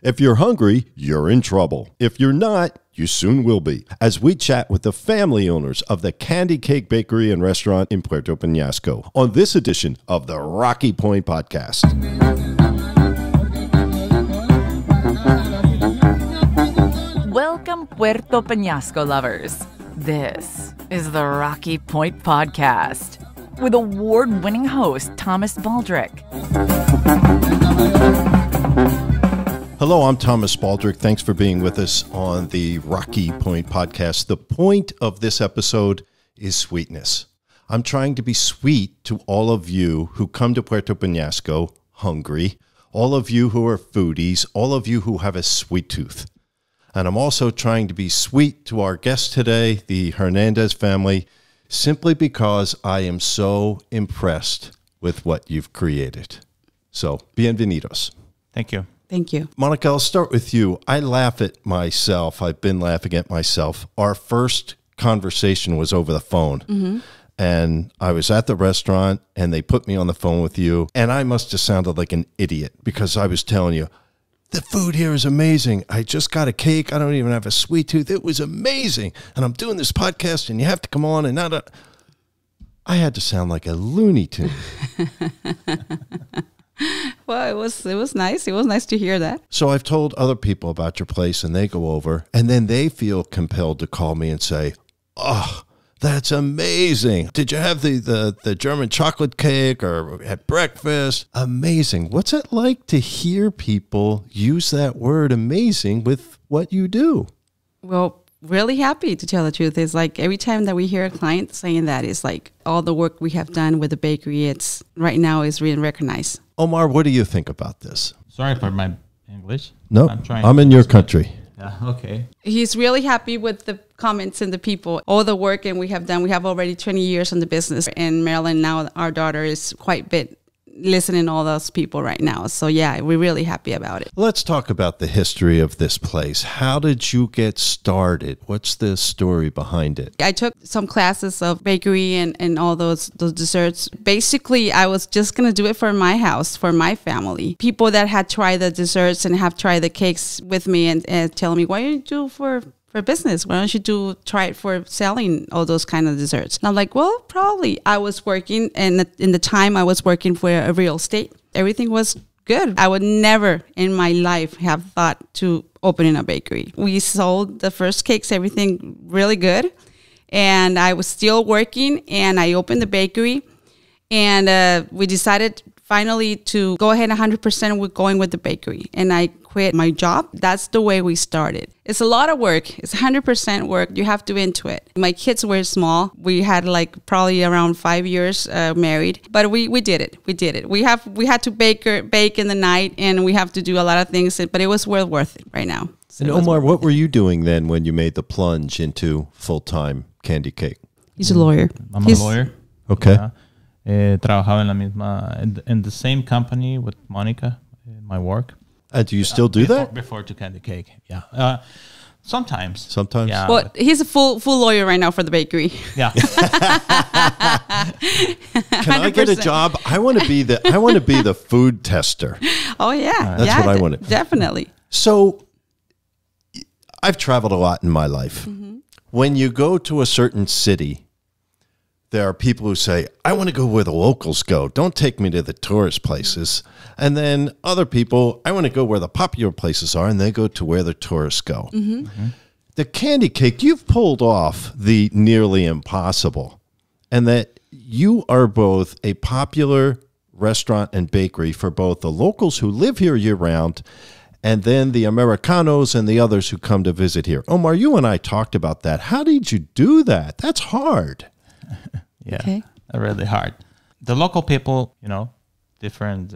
If you're hungry, you're in trouble. If you're not, you soon will be, as we chat with the family owners of the Candy Cake Bakery and Restaurant in Puerto Peñasco on this edition of the Rocky Point Podcast. Welcome, Puerto Peñasco lovers. This is the Rocky Point Podcast with award-winning host Thomas Baldrick. Hello, I'm Thomas Baldrick. Thanks for being with us on the Rocky Point Podcast. The point of this episode is sweetness. I'm trying to be sweet to all of you who come to Puerto Peñasco hungry, all of you who are foodies, all of you who have a sweet tooth. And I'm also trying to be sweet to our guest today, the Hernandez family, simply because I am so impressed with what you've created. So, bienvenidos. Thank you. Thank you. Monica, I'll start with you. I laugh at myself. I've been laughing at myself. Our first conversation was over the phone. Mm-hmm. And I was at the restaurant, and they put me on the phone with you. And I must have sounded like an idiot because I was telling you, the food here is amazing. I just got a cake. I don't even have a sweet tooth. It was amazing. And I'm doing this podcast, and you have to come on. And not a... I had to sound like a Looney Tune. Well, it was nice. It was nice to hear that. So I've told other people about your place, and they go over, and then they feel compelled to call me and say, oh, that's amazing. Did you have the German chocolate cake or at breakfast? Amazing. What's it like to hear people use that word amazing with what you do? Well, really happy, to tell the truth. It's like every time that we hear a client saying that, it's like all the work we have done with the bakery, it's right now is being recognized. Omar, what do you think about this? Sorry for my English. No, I'm in your country. Yeah, okay. He's really happy with the comments and the people, all the work and we have done. We have already 20 years in the business, and Marilyn, now our daughter, is quite a bit listening to all those people right now. So yeah, we're really happy about it. Let's talk about the history of this place. How did you get started? What's the story behind it? I took some classes of bakery and all those desserts. Basically, I was just going to do it for my house, for my family. People that had tried the desserts and have tried the cakes with me and tell me, why don't you do for business? Why don't you try it for selling all those kind of desserts? And I'm like, well, probably. I was working, and in the time I was working for a real estate, everything was good. I would never in my life have thought to opening a bakery. We sold the first cakes, everything really good. And I was still working, and I opened the bakery, and we decided finally to go ahead 100% with going with the bakery. And I quit my job. That's the way we started. It's a lot of work. It's 100% work. You have to be into it. My kids were small. We had like probably around 5 years married, but we did it. We did it. We had to bake in the night, and we have to do a lot of things, but it was well worth it right now. So, and Omar, what were you doing then when you made the plunge into full-time Candy Cake? He's a lawyer. He's a lawyer. Okay. Yeah. Trabajaba in the same company with Monica in my work. Do you still do that? Before to Candy Cake, yeah. Sometimes. Sometimes? Yeah. Well, he's a full lawyer right now for the bakery. Yeah. Can I get a job? I want to be the food tester. Oh, yeah. That's what I wanted. Definitely. So, I've traveled a lot in my life. Mm-hmm. When you go to a certain city, there are people who say, I want to go where the locals go. Don't take me to the tourist places. And then other people, I want to go where the popular places are, and they go to where the tourists go. Mm-hmm. Mm-hmm. The Candy Cake, you've pulled off the nearly impossible, and that you are both a popular restaurant and bakery for both the locals who live here year-round and then the Americanos and the others who come to visit here. Omar, you and I talked about that. How did you do that? That's hard. Yeah, okay. Really hard. The local people, you know, different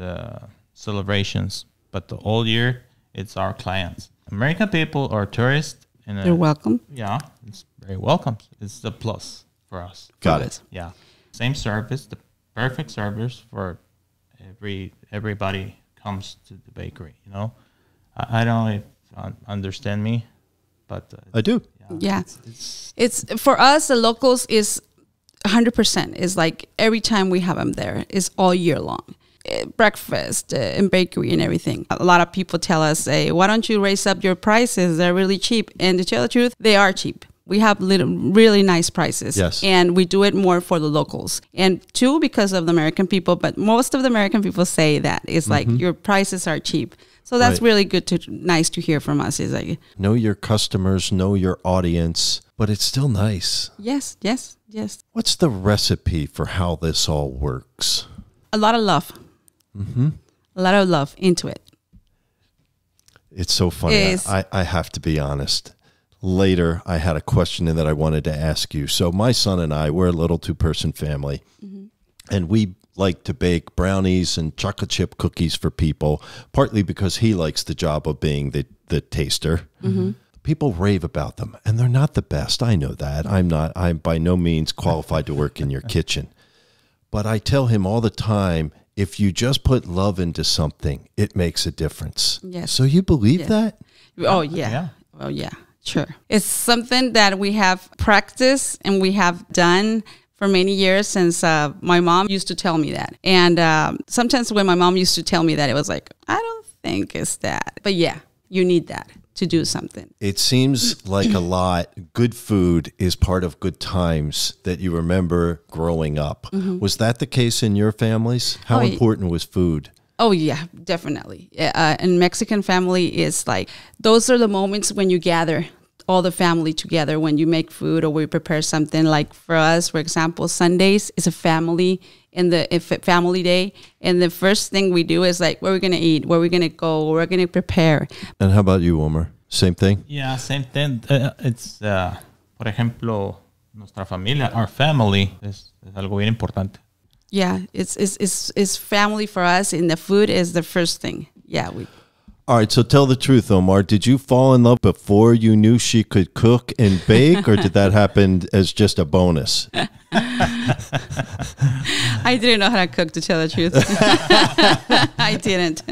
celebrations, but the whole year, it's our clients. American people or tourists. They're welcome. Yeah, it's very welcome. It's the plus for us. Got it. Yeah. Same service, the perfect service for everybody comes to the bakery, you know. I don't know if you understand me, but... I do. Yeah. It's for us, the locals is... 100% is like every time we have them there is all year long. breakfast and bakery and everything. A lot of people tell us, hey, why don't you raise up your prices? They're really cheap. And to tell the truth, they are cheap. We have really nice prices. Yes. And we do it more for the locals. And two, because of the American people. But most of the American people say that. It's like, your prices are cheap. So that's really good, nice to hear from us. Is like, know your customers, know your audience, but it's still nice. Yes, yes, yes. What's the recipe for how this all works? A lot of love. A lot of love into it. It's so funny. I have to be honest. Later, I had a question that I wanted to ask you. So my son and I, we're a little two-person family, and we like to bake brownies and chocolate chip cookies for people, partly because he likes the job of being the taster. People rave about them, and they're not the best. I know that. I'm by no means qualified to work in your kitchen. But I tell him all the time, if you just put love into something, it makes a difference. Yes. So you believe that? Oh, yeah. Oh, yeah. Sure. It's something that we have practiced and we have done for many years since my mom used to tell me that. And sometimes when my mom used to tell me that, it was like, I don't think it's that. But yeah, you need that to do something. It seems like a lot. Good food is part of good times that you remember growing up. Was that the case in your families? How important was food? Oh, yeah, definitely. And Mexican family is like, those are the moments when you gather all the family together, when you make food or we prepare something. Like for us, for example, Sundays is a family family day. And the first thing we do is like, where are we going to eat? Where are we going to go? Where are we going to prepare? And how about you, Omar? Same thing? Yeah, same thing. It's, por ejemplo, nuestra familia, our family es algo bien importante. Yeah, it's family for us, and the food is the first thing. Yeah. All right, so tell the truth, Omar. Did you fall in love before you knew she could cook and bake, or did that happen as just a bonus? I didn't know how to cook, to tell the truth. I didn't.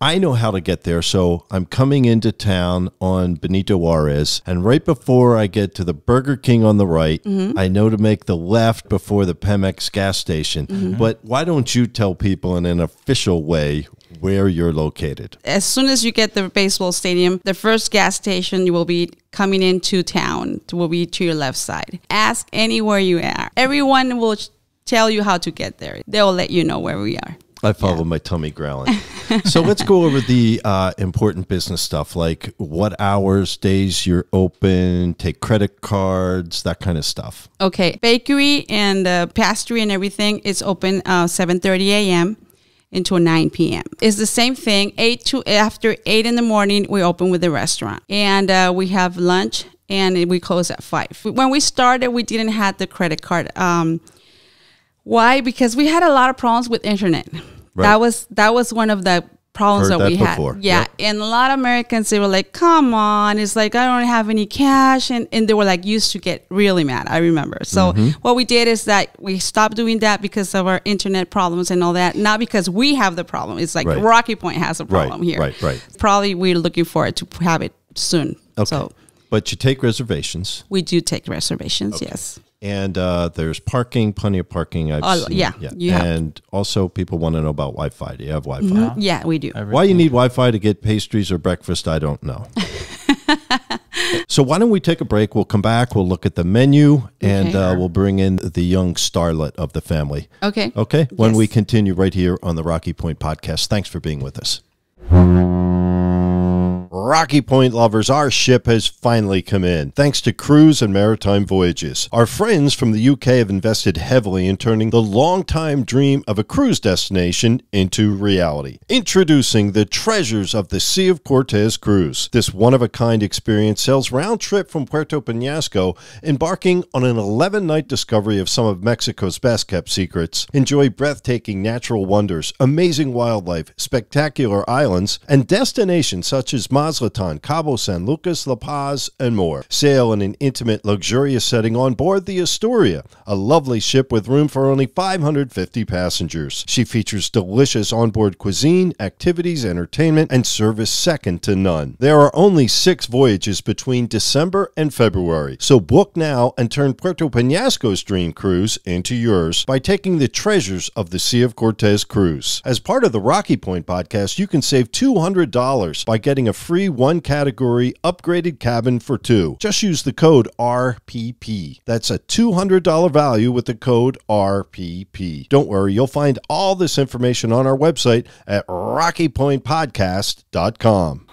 I know how to get there, so I'm coming into town on Benito Juarez, and right before I get to the Burger King on the right, I know to make the left before the Pemex gas station. But why don't you tell people in an official way where you're located? As soon as you get the baseball stadium, the first gas station you will be coming into town will be to your left side. Ask anywhere you are. Everyone will tell you how to get there. They'll let you know where we are. I follow my tummy growling. So let's go over the important business stuff, like what hours, days you're open, take credit cards, that kind of stuff. Okay. Bakery and pastry and everything is open 7:30 a.m. until 9 p.m. It's the same thing. After 8 in the morning, we open with the restaurant. And we have lunch, and we close at 5. When we started, we didn't have the credit card. Why? Because we had a lot of problems with internet. Right. That was one of the problems that we had. Yeah, yep. And a lot of Americans, they were like, come on. It's like, I don't have any cash. And they were like, used to get really mad, I remember. So what we did is that we stopped doing that because of our internet problems and all that. Not because we have the problem. It's like Rocky Point has a problem here. Right. Probably we're looking forward to have it soon. Okay. So, but you take reservations. We do take reservations, yes. And there's parking, plenty of parking. I've seen. Yeah. And also people want to know about Wi-Fi. Do you have Wi-Fi? Yeah, we do. Everything. Why you need Wi-Fi to get pastries or breakfast, I don't know. So why don't we take a break? We'll come back. We'll look at the menu, and we'll bring in the young starlet of the family. Okay. Okay. When we continue right here on the Rocky Point Podcast. Thanks for being with us. Rocky Point lovers, our ship has finally come in, thanks to Cruise and Maritime Voyages. Our friends from the UK have invested heavily in turning the long-time dream of a cruise destination into reality. Introducing the treasures of the Sea of Cortez cruise. This one-of-a-kind experience sails round-trip from Puerto Peñasco, embarking on an 11-night discovery of some of Mexico's best-kept secrets. Enjoy breathtaking natural wonders, amazing wildlife, spectacular islands, and destinations such as Mazatlán, Mazatlán, Cabo San Lucas, La Paz, and more. Sail in an intimate, luxurious setting on board the Astoria, a lovely ship with room for only 550 passengers. She features delicious onboard cuisine, activities, entertainment, and service second to none. There are only 6 voyages between December and February, so book now and turn Puerto Peñasco's dream cruise into yours by taking the treasures of the Sea of Cortez cruise. As part of the Rocky Point podcast, you can save $200 by getting a free 1-category upgraded cabin for 2. Just use the code RPP. That's a $200 value with the code RPP. Don't worry, you'll find all this information on our website at rockypointpodcast.com.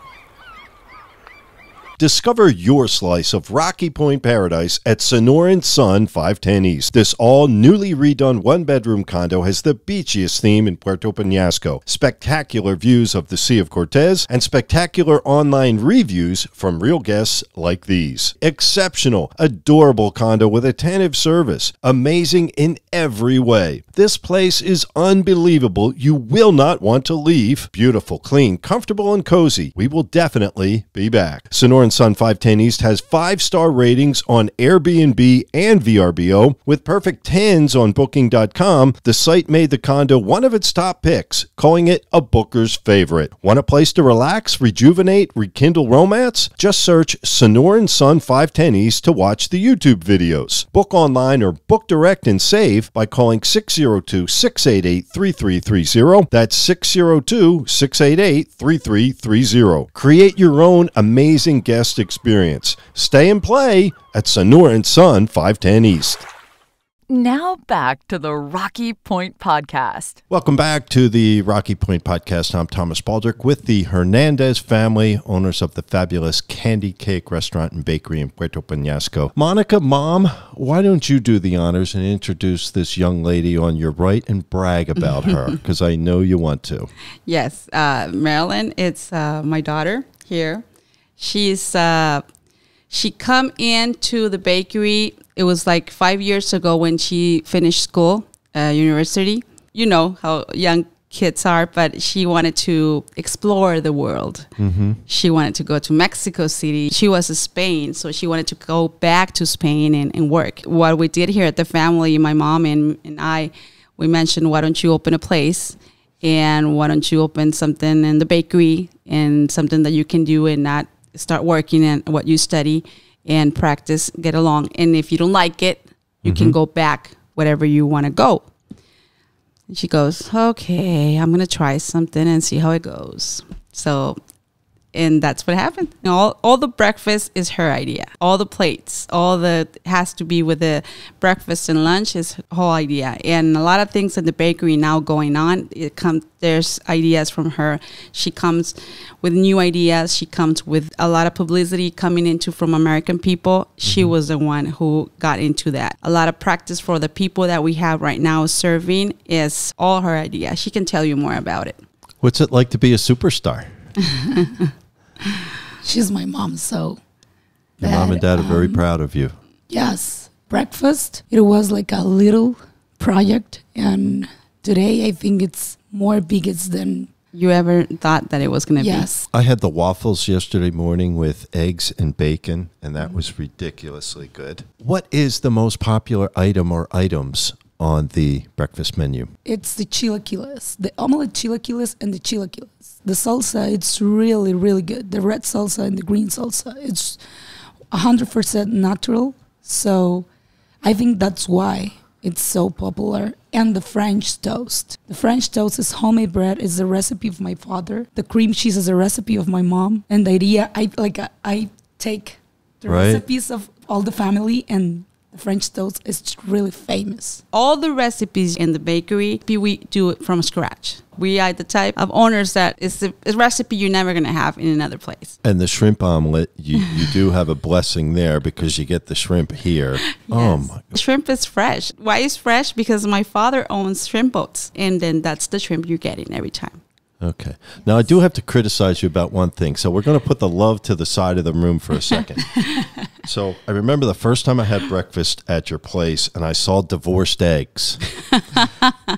Discover your slice of Rocky Point paradise at Sonoran Sun 510 East. This all newly redone 1-bedroom condo has the beachiest theme in Puerto Peñasco, spectacular views of the Sea of Cortez, and spectacular online reviews from real guests like these. Exceptional, adorable condo with attentive service, amazing in every way. This place is unbelievable. You will not want to leave. Beautiful, clean, comfortable, and cozy. We will definitely be back. Sonoran Sun 510 East has 5-star ratings on Airbnb and VRBO with perfect 10s on Booking.com. The site made the condo one of its top picks, calling it a booker's favorite. Want a place to relax, rejuvenate, rekindle romance? Just search Sonoran Sun 510 East to watch the YouTube videos. Book online or book direct and save by calling 602-688-3330. That's 602-688-3330. Create your own amazing guest experience. Stay and play at Sonoran Sun 510 East. Now back to the Rocky Point Podcast. Welcome back to the Rocky Point Podcast. I'm Thomas Baldrick with the Hernandez family, owners of the fabulous Candy Cake Restaurant and Bakery in Puerto Peñasco. Monica, Mom, why don't you do the honors and introduce this young lady on your right and brag about her, because I know you want to. Yes, Marilyn, it's my daughter here. She come into the bakery. It was like 5 years ago when she finished school, university. You know how young kids are, but she wanted to explore the world. Mm-hmm. She wanted to go to Mexico City. She was in Spain, so she wanted to go back to Spain and work. What we did here at the family, my mom and I, we mentioned, why don't you open a place? And why don't you open something in the bakery and something that you can do and not start working and what you study and practice, get along. And if you don't like it, you can go back wherever you want to go. And she goes, okay, I'm going to try something and see how it goes. So, and that's what happened. And all the breakfast is her idea. All the plates, all the has to be with the breakfast and lunch is her whole idea. And a lot of things in the bakery now going on, there's ideas from her. She comes with new ideas. She comes with a lot of publicity coming from American people. She was the one who got into that. A lot of practice for the people that we have right now serving is all her idea. She can tell you more about it. What's it like to be a superstar? She's my mom, so your mom and dad are very proud of you. Yes, breakfast, it was like a little project, and today I think it's more biggest than you ever thought that it was going to be. I had the waffles yesterday morning with eggs and bacon, and that was ridiculously good. What is the most popular item or items on the breakfast menu? It's the chilaquiles, the omelet chilaquiles and the chilaquiles. The salsa, it's really, really good. The red salsa and the green salsa, it's 100% natural. So I think that's why it's so popular. And the French toast. The French toast is homemade bread. It's a recipe of my father. The cream cheese is a recipe of my mom. And the idea, I take the recipes of all the family, and French toast is really famous. All the recipes in the bakery, we do it from scratch. We are the type of owners that it's a recipe you're never going to have in another place. And the shrimp omelet, you do have a blessing there because you get the shrimp here. Yes. Oh my God. Shrimp is fresh. Why is fresh? Because my father owns shrimp boats, and then that's the shrimp you're getting every time. Okay. Now, I do have to criticize you about one thing, so we're going to put the love to the side of the room for a second. So I remember the first time I had breakfast at your place and I saw divorced eggs.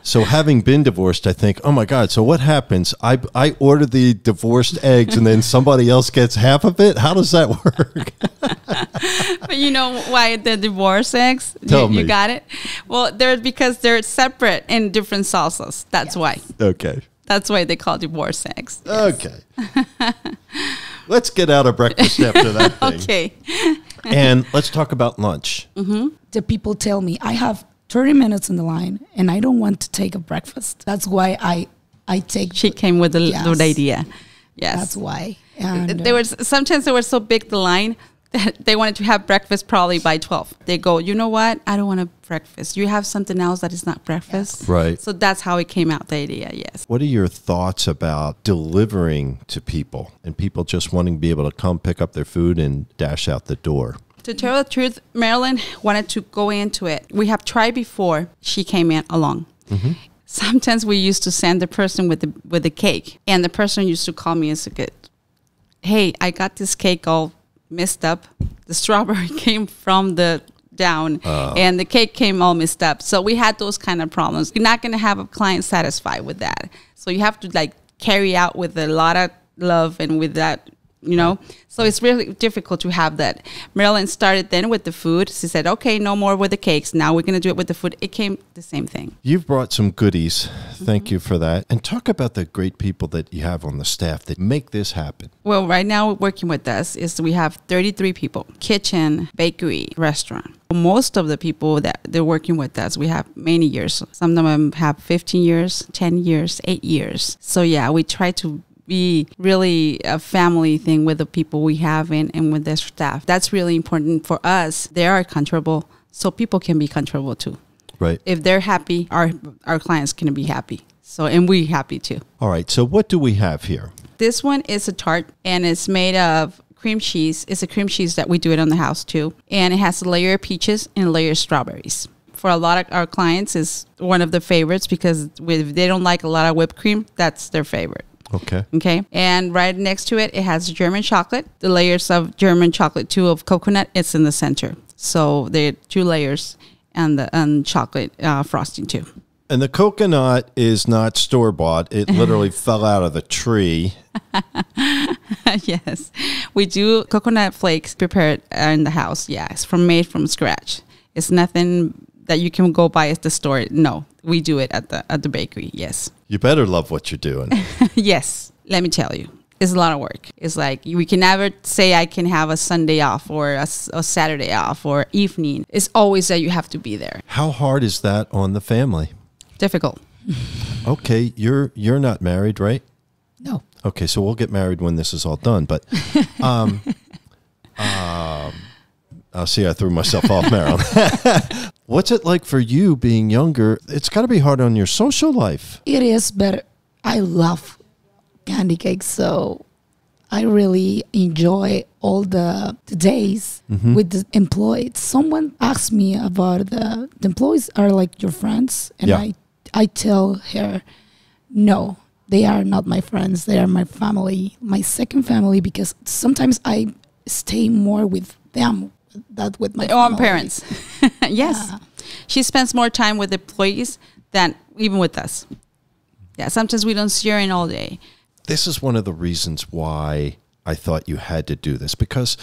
So having been divorced, I think, oh my God, so what happens? I order the divorced eggs and then somebody else gets half of it? How does that work? But you know why the divorced eggs? Tell me. You got it? Well, because they're separate in different salsas. That's why. Okay. That's why they call divorced eggs. Yes. Okay. Let's get out of breakfast after that thing. Okay. And let's talk about lunch. Mm-hmm. The people tell me I have 30 minutes in the line and I don't want to take a breakfast. That's why I take. She came with the good idea. Yes. That's why. And sometimes they were so big, the line, that they wanted to have breakfast probably by 12. They go, you know what? I don't want to breakfast. You have something else that is not breakfast. Yes. Right. So that's how it came out, the idea, yes. What are your thoughts about delivering to people and people just wanting to be able to come pick up their food and dash out the door? To tell the truth, Marilyn wanted to go into it. We have tried before she came along. Mm-hmm. Sometimes we used to send the person with the cake, and the person used to call me and say, hey, I got this cake all messed up. The strawberry came from the down and the cake came all messed up. So we had those kind of problems. You're not going to have a client satisfied with that. So you have to like carry out with a lot of love and with that, you know. So it's really difficult to have that. Marilyn started then with the food. She said, okay, no more with the cakes. Now we're going to do it with the food. It came the same thing. You've brought some goodies. Thank you for that. And talk about the great people that you have on the staff that make this happen. Well, right now working with us is we have 33 people, kitchen, bakery, restaurant. Most of the people that they're working with us, we have many years. Some of them have 15 years, 10 years, 8 years. So yeah, we try to be really a family thing with the people we have and with the staff. That's really important for us. They are comfortable, so people can be comfortable too. Right. If they're happy, our clients can be happy. So, and we happy too. All right. So what do we have here? This one is a tart and it's made of cream cheese. It's a cream cheese that we do it on the house too. And it has a layer of peaches and a layer of strawberries. For a lot of our clients is one of the favorites because if they don't like a lot of whipped cream, that's their favorite. Okay. Okay. And right next to it, it has German chocolate. The layers of German chocolate, too, of coconut, it's in the center. So there are two layers and chocolate frosting, too. And the coconut is not store-bought. It literally fell out of the tree. Yes. We do coconut flakes prepared in the house. Yeah. It's made from scratch. It's nothing that you can go buy at the store. No. We do it at the bakery, yes. You better love what you're doing. Yes, let me tell you. It's a lot of work. It's like we can never say I can have a Sunday off or a Saturday off or evening. It's always that you have to be there. How hard is that on the family? Difficult. Okay, you're not married, right? No. Okay, so we'll get married when this is all done. But I'll see, I threw myself off, Marilyn. What's it like for you being younger? It's got to be hard on your social life. It is, but I love candy cakes, so I really enjoy all the days with the employees. Someone asked me about the employees are like your friends, and I tell her, no, they are not my friends. They are my family, my second family, because sometimes I stay more with them. That with my own parents. Yes. Yeah. She spends more time with employees than even with us. Yeah, sometimes we don't see her in all day. This is one of the reasons why I thought you had to do this, because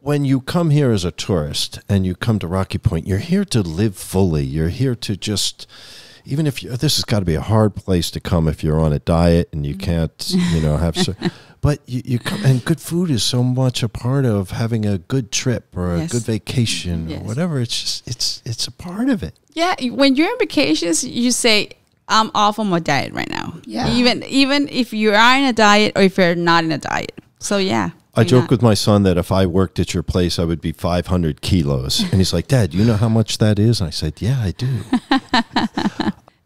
when you come here as a tourist and you come to Rocky Point, you're here to live fully. You're here to just, even if you, this has got to be a hard place to come if you're on a diet and you can't, you know, have but you come, and good food is so much a part of having a good trip or a good vacation or whatever. It's just, it's a part of it. Yeah. When you're on vacations, you say, I'm off on my diet right now. Yeah. Even if you are in a diet or if you're not in a diet. So yeah. I joke with my son that if I worked at your place, I would be 500 kilos. And he's like, Dad, you know how much that is? And I said, yeah, I do.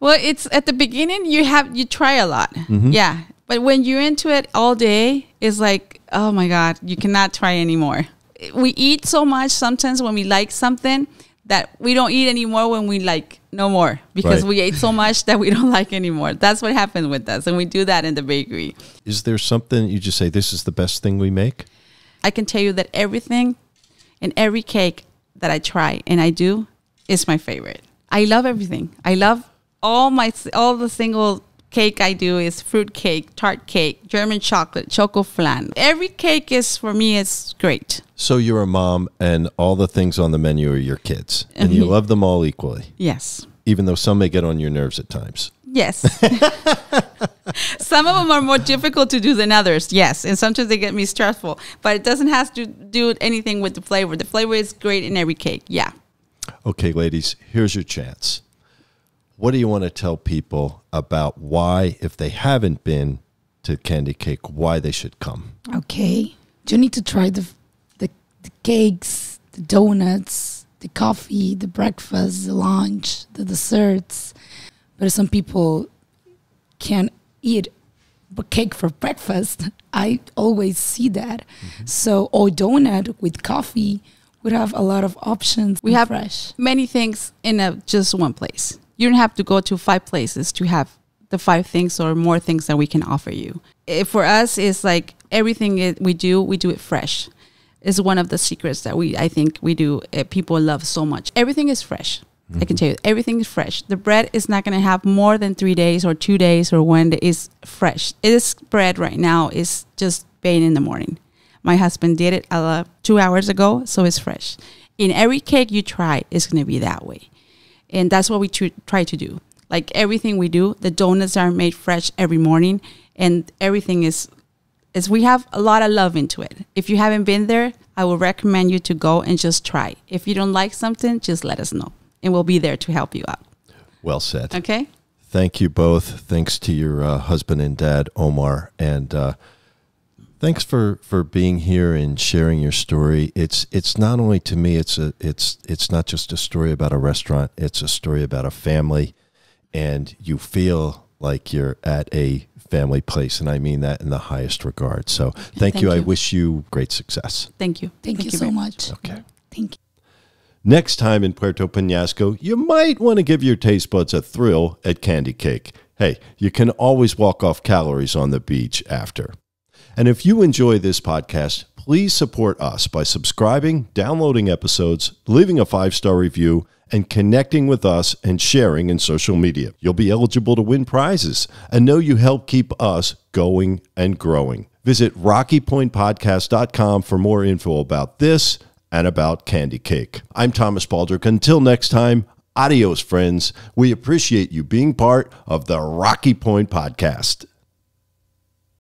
Well, it's at the beginning, you try a lot. Mm-hmm. Yeah. But when you're into it all day, it's like, oh my God, you cannot try anymore. We eat so much sometimes when we like something that we don't eat anymore when we like no more because we ate so much that we don't like anymore. That's what happened with us. And we do that in the bakery. Is there something you just say, this is the best thing we make? I can tell you that everything And every cake that I try and I do is my favorite. I love everything. I love all the single cake I do is fruit cake, tart cake, German chocolate, choco flan. Every cake is, for me, it's great. So you're a mom and all the things on the menu are your kids. And you love them all equally. Yes. Even though some may get on your nerves at times. Yes. Some of them are more difficult to do than others. Yes. And sometimes they get me stressful. But it doesn't have to do anything with the flavor. The flavor is great in every cake. Yeah. Okay, ladies, here's your chance. What do you want to tell people about why, if they haven't been to Candy Cake, why they should come? Okay. You need to try the cakes, the donuts, the coffee, the breakfast, the lunch, the desserts. But some people can't eat cake for breakfast. I always see that. Mm-hmm. So, or donut with coffee. We have a lot of options. We have many things in just one place. You don't have to go to 5 places to have the 5 things or more things that we can offer you. For us, it's like everything we do it fresh. It's one of the secrets that I think we do. People love so much. Everything is fresh. Mm-hmm. I can tell you, everything is fresh. The bread is not going to have more than 3 days or 2 days or 1 day. It's fresh. This bread right now is just baked in the morning. My husband did it 2 hours ago, so it's fresh. In every cake you try, it's going to be that way. And that's what we try to do. Like everything we do, the donuts are made fresh every morning. And everything is we have a lot of love into it. If you haven't been there, I will recommend you to go and just try. If you don't like something, just let us know. And we'll be there to help you out. Well said. Okay. Thank you both. Thanks to your husband and dad, Omar. And thanks for being here and sharing your story. It's not only to me, it's not just a story about a restaurant, it's a story about a family, and you feel like you're at a family place, and I mean that in the highest regard. So thank you. I wish you great success. Thank you. Thank you so much. Okay. Thank you. Next time in Puerto Peñasco, you might want to give your taste buds a thrill at Candy Cake. Hey, you can always walk off calories on the beach after. And if you enjoy this podcast, please support us by subscribing, downloading episodes, leaving a 5-star review, and connecting with us and sharing in social media. You'll be eligible to win prizes and know you help keep us going and growing. Visit RockyPointPodcast.com for more info about this and about Candy Cake. I'm Thomas Baldrick. Until next time, adios, friends. We appreciate you being part of the Rocky Point Podcast.